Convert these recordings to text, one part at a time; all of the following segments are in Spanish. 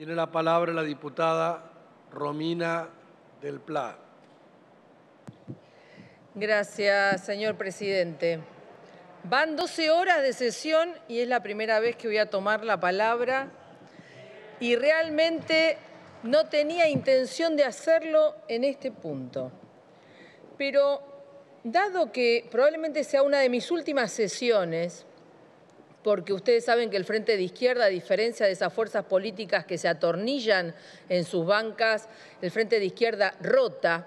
Tiene la palabra la diputada Romina del Plá. Gracias, señor presidente. Van 12 horas de sesión y es la primera vez que voy a tomar la palabra y realmente no tenía intención de hacerlo en este punto. Pero dado que probablemente sea una de mis últimas sesiones, porque ustedes saben que el Frente de Izquierda, a diferencia de esas fuerzas políticas que se atornillan en sus bancas, el Frente de Izquierda rota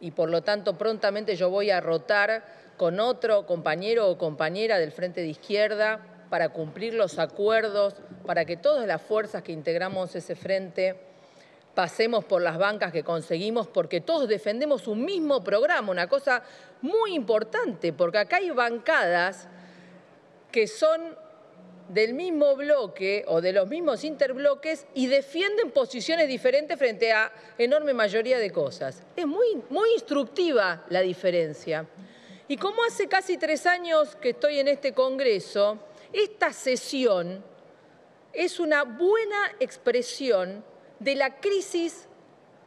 y por lo tanto prontamente yo voy a rotar con otro compañero o compañera del Frente de Izquierda para cumplir los acuerdos, para que todas las fuerzas que integramos ese frente pasemos por las bancas que conseguimos, porque todos defendemos un mismo programa, una cosa muy importante, porque acá hay bancadas que son del mismo bloque o de los mismos interbloques y defienden posiciones diferentes frente a enorme mayoría de cosas. Es muy instructiva la diferencia. Y como hace casi 3 años que estoy en este Congreso, esta sesión es una buena expresión de la crisis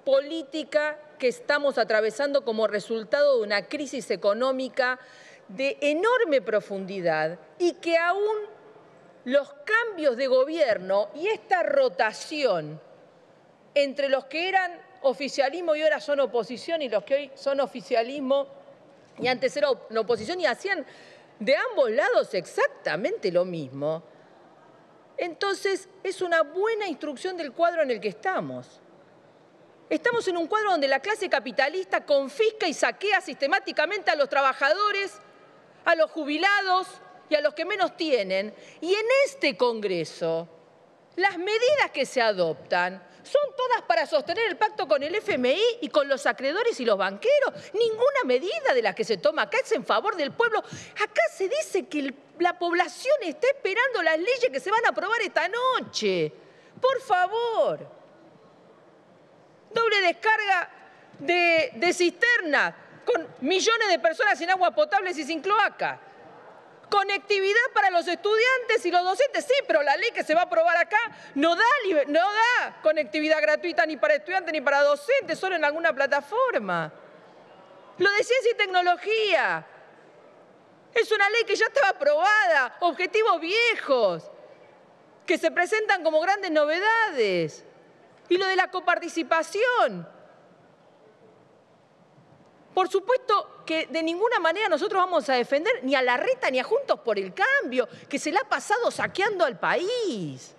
política que estamos atravesando como resultado de una crisis económica de enorme profundidad y que aún los cambios de gobierno y esta rotación entre los que eran oficialismo y ahora son oposición y los que hoy son oficialismo y antes era la oposición y hacían de ambos lados exactamente lo mismo. Entonces, es una buena instrucción del cuadro en el que estamos. Estamos en un cuadro donde la clase capitalista confisca y saquea sistemáticamente a los trabajadores, a los jubilados y a los que menos tienen. Y en este Congreso, las medidas que se adoptan son todas para sostener el pacto con el FMI y con los acreedores y los banqueros. Ninguna medida de las que se toma acá es en favor del pueblo. Acá se dice que la población está esperando las leyes que se van a aprobar esta noche. Por favor. Doble descarga de cisterna con millones de personas sin agua potable y sin cloaca. Conectividad para los estudiantes y los docentes, sí, pero la ley que se va a aprobar acá no da conectividad gratuita ni para estudiantes ni para docentes, solo en alguna plataforma. Lo de ciencia y tecnología, es una ley que ya estaba aprobada, objetivos viejos, que se presentan como grandes novedades. Y lo de la coparticipación. Por supuesto que de ninguna manera nosotros vamos a defender ni a la RETA ni a Juntos por el Cambio, que se la ha pasado saqueando al país.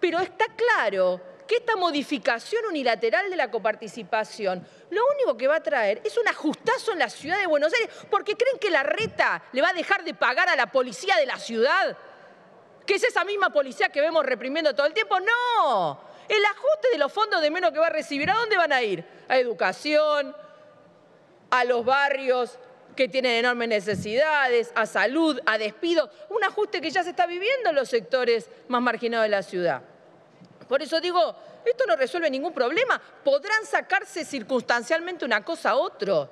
Pero está claro que esta modificación unilateral de la coparticipación lo único que va a traer es un ajustazo en la ciudad de Buenos Aires, porque creen que la RETA le va a dejar de pagar a la policía de la ciudad, que es esa misma policía que vemos reprimiendo todo el tiempo. ¡No! El ajuste de los fondos de menos que va a recibir, ¿a dónde van a ir? A educación, a los barrios que tienen enormes necesidades, a salud, a despidos, un ajuste que ya se está viviendo en los sectores más marginados de la ciudad. Por eso digo, esto no resuelve ningún problema, podrán sacarse circunstancialmente una cosa a otra,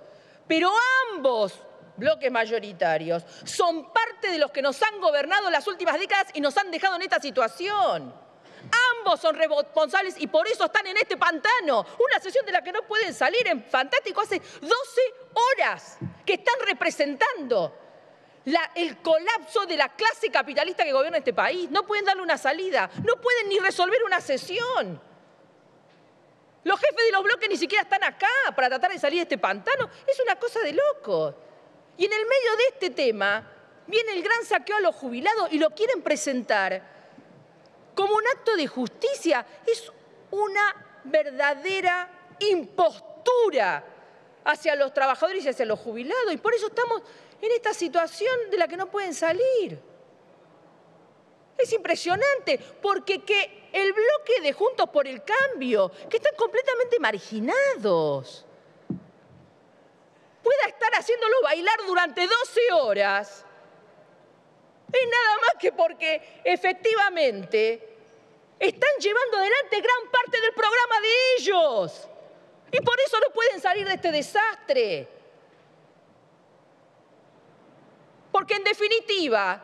pero ambos bloques mayoritarios son parte de los que nos han gobernado las últimas décadas y nos han dejado en esta situación. Ambos son responsables y por eso están en este pantano. Una sesión de la que no pueden salir en fantástico hace 12 horas que están representando el colapso de la clase capitalista que gobierna este país. No pueden darle una salida, no pueden ni resolver una sesión. Los jefes de los bloques ni siquiera están acá para tratar de salir de este pantano. Es una cosa de loco. Y en el medio de este tema viene el gran saqueo a los jubilados y lo quieren presentar como un acto de justicia. Es una verdadera impostura hacia los trabajadores y hacia los jubilados. Y por eso estamos en esta situación de la que no pueden salir. Es impresionante, porque que el bloque de Juntos por el Cambio, que están completamente marginados, pueda estar haciéndolo bailar durante 12 horas... es nada más que porque efectivamente están llevando adelante gran parte del programa de ellos. Y por eso no pueden salir de este desastre. Porque en definitiva,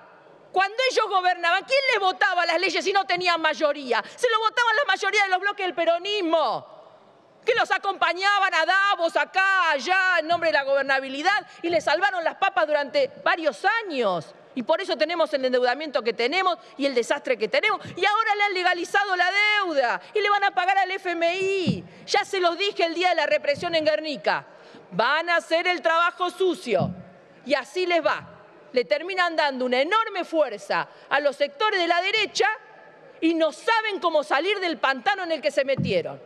Cuando ellos gobernaban, ¿quién les votaba las leyes si no tenían mayoría? Se lo votaban la mayoría de los bloques del peronismo, que los acompañaban a Davos, acá, allá, en nombre de la gobernabilidad, y les salvaron las papas durante varios años. Y por eso tenemos el endeudamiento que tenemos y el desastre que tenemos. Y ahora le han legalizado la deuda y le van a pagar al FMI. Ya se los dije el día de la represión en Guernica. Van a hacer el trabajo sucio. Y así les va. Le terminan dando una enorme fuerza a los sectores de la derecha y no saben cómo salir del pantano en el que se metieron.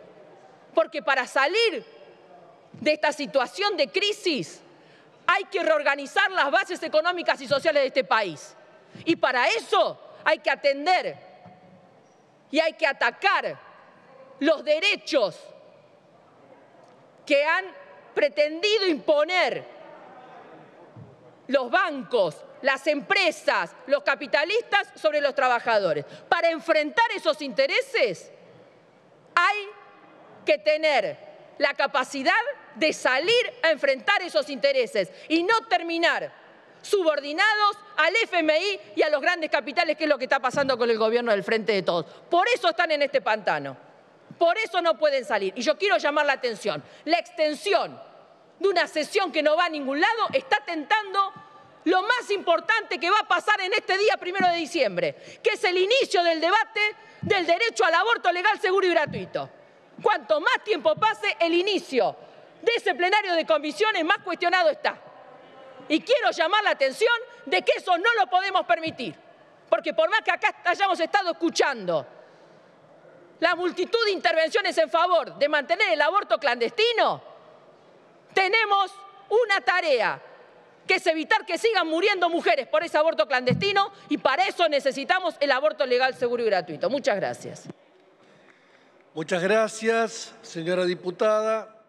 Porque para salir de esta situación de crisis hay que reorganizar las bases económicas y sociales de este país. Y para eso hay que atender y hay que atacar los derechos que han pretendido imponer los bancos, las empresas, los capitalistas sobre los trabajadores. Para enfrentar esos intereses hay que tener la capacidad de salir a enfrentar esos intereses y no terminar subordinados al FMI y a los grandes capitales, que es lo que está pasando con el gobierno del Frente de Todos. Por eso están en este pantano, por eso no pueden salir. Y yo quiero llamar la atención, la extensión de una sesión que no va a ningún lado está tentando lo más importante que va a pasar en este día 1 de diciembre, que es el inicio del debate del derecho al aborto legal, seguro y gratuito. Cuanto más tiempo pase, el inicio de ese plenario de comisiones más cuestionado está. Y quiero llamar la atención de que eso no lo podemos permitir, porque por más que acá hayamos estado escuchando la multitud de intervenciones en favor de mantener el aborto clandestino, tenemos una tarea, que es evitar que sigan muriendo mujeres por ese aborto clandestino, y para eso necesitamos el aborto legal, seguro y gratuito. Muchas gracias. Muchas gracias, señora diputada.